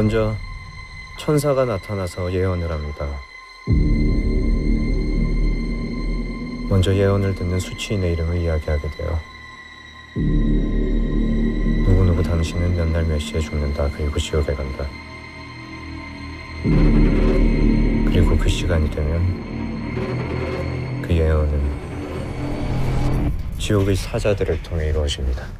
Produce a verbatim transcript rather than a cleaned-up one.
먼저 천사가 나타나서 예언을 합니다. 먼저 예언을 듣는 수치인의 이름을 이야기하게 돼요. 누구누구 당신은 몇 날 몇 시에 죽는다. 그리고 지옥에 간다. 그리고 그 시간이 되면 그 예언은 지옥의 사자들을 통해 이루어집니다.